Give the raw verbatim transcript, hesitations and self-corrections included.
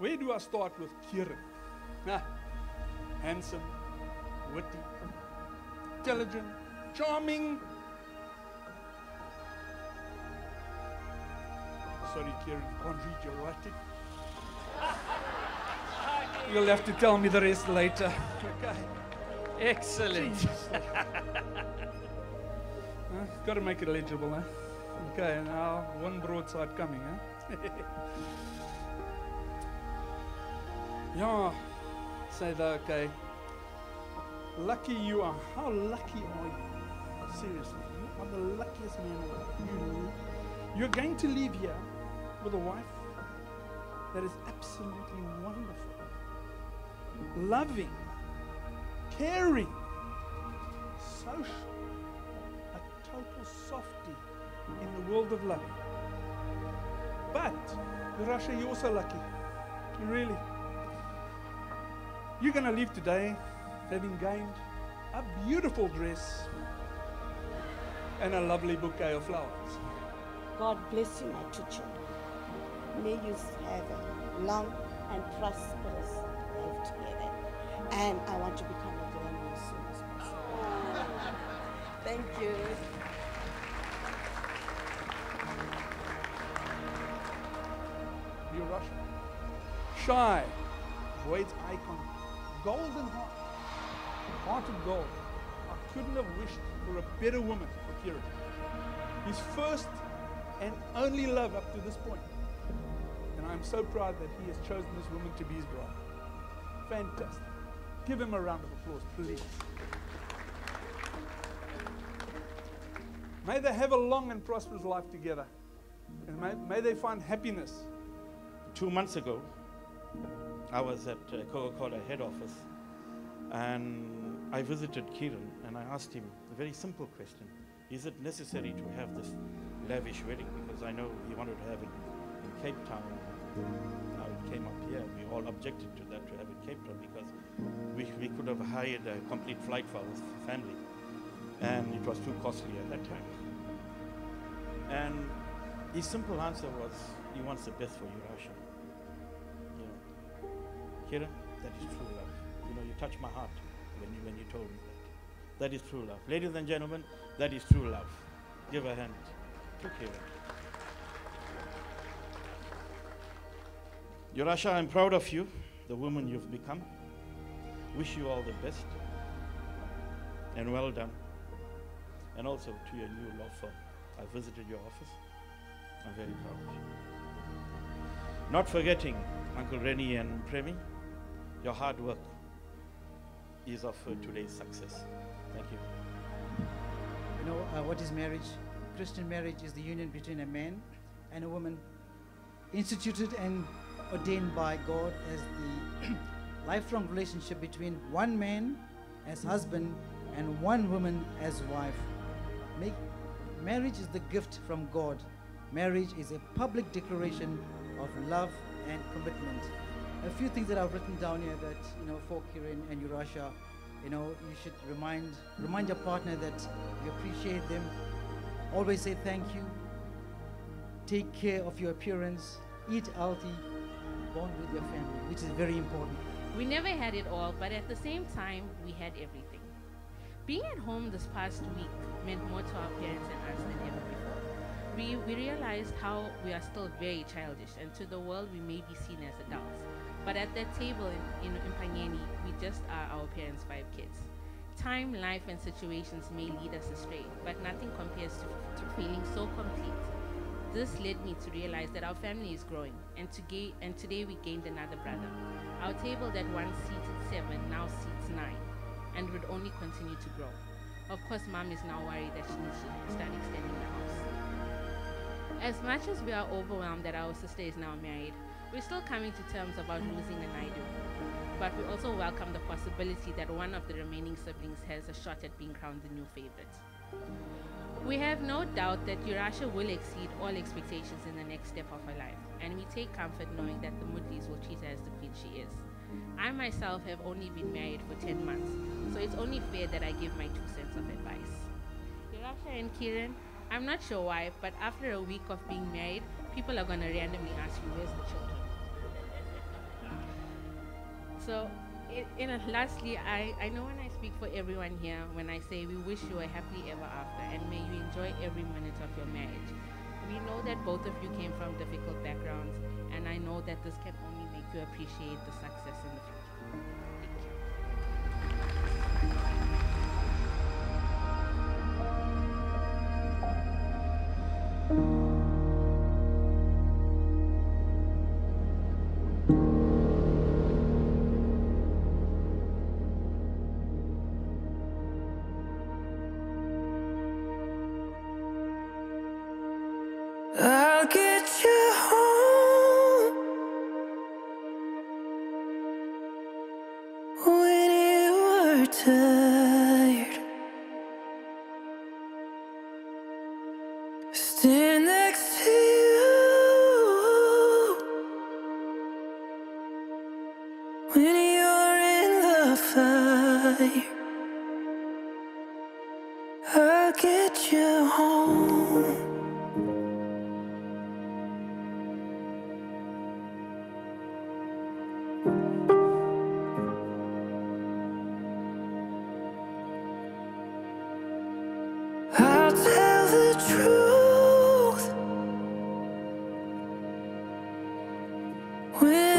Where do I start with Kiran? Nah, handsome, witty, intelligent, charming. Sorry, Kiran, can't read your writing. You'll have to tell me the rest later. Okay. Excellent. uh, Got to make it legible, huh? Okay, now one broadside coming, huh? Yeah, say that, okay. Lucky you are. How lucky are you? Seriously, you are the luckiest man alive. You, you're going to leave here with a wife that is absolutely wonderful, loving, caring, social, a total softie in the world of love. But, Urasha, you're also lucky. You really. You're going to leave today having gained a beautiful dress and a lovely bouquet of flowers. God bless you, my two children. May you have a long and prosperous life together. And I want to become a grandma as soon as possible. Thank you. You're Russian. Shy. Void's icon. Golden heart. Heart of gold. I couldn't have wished for a better woman for Kiran. His first and only love up to this point. And I'm so proud that he has chosen this woman to be his bride. Fantastic. Give him a round of applause, please. May they have a long and prosperous life together. And may, may they find happiness. Two months ago, I was at uh, Coca-Cola head office, and I visited Kiran, and I asked him a very simple question. Is it necessary to have this lavish wedding? Because I know he wanted to have it in Cape Town. Now it came up here. We all objected to that, to have it Cape Town, because we, we could have hired a complete flight for our family, and it was too costly at that time. And his simple answer was, he wants the best for you, Urasha. You know, Kiran, that is true love. You know, you touched my heart when you, when you told me that. That is true love. Ladies and gentlemen, that is true love. Give a hand to Kiran. Urasha, I'm proud of you, the woman you've become. Wish you all the best, and well done. And also to your new law firm. I visited your office. I'm very proud of you. Not forgetting Uncle Reni and Premi, your hard work is of uh, today's success. Thank you. You know, uh, what is marriage? Christian marriage is the union between a man and a woman, instituted and ordained by God as the lifelong relationship between one man as husband and one woman as wife. Make, marriage is the gift from God. Marriage is a public declaration of love and commitment. A few things that I've written down here that, you know, for Kiran and Urasha, you know, you should remind remind your partner that you appreciate them. Always say thank you. Take care of your appearance. Eat healthy. Bond with your family, which is very important. We never had it all, but at the same time, we had everything. Being at home this past week meant more to our parents and us than ever before. We, we realized how we are still very childish, and to the world we may be seen as adults. But at that table in, in Impangeni, we just are our parents' five kids. Time, life, and situations may lead us astray, but nothing compares to, to feeling so complete. This led me to realize that our family is growing, and, to ga and today we gained another brother. Our table that once seated seven now seats nine, and would only continue to grow. Of course, Mom is now worried that she needs to start extending the house. As much as we are overwhelmed that our sister is now married, we're still coming to terms about losing an idol. But we also welcome the possibility that one of the remaining siblings has a shot at being crowned the new favorite. We have no doubt that Urasha will exceed all expectations in the next step of her life, and we take comfort knowing that the Mutlis will treat her as the queen she is. I myself have only been married for ten months, so it's only fair that I give my two cents of advice. Urasha and Kiran, I'm not sure why, but after a week of being married, people are going to randomly ask you, where's the children? So in, in lastly, I, I know when I speak for everyone here when I say we wish you a happy ever after and may you enjoy every minute of your marriage. We know that both of you came from difficult backgrounds, and I know that this can only make you appreciate the success in the future. Truth.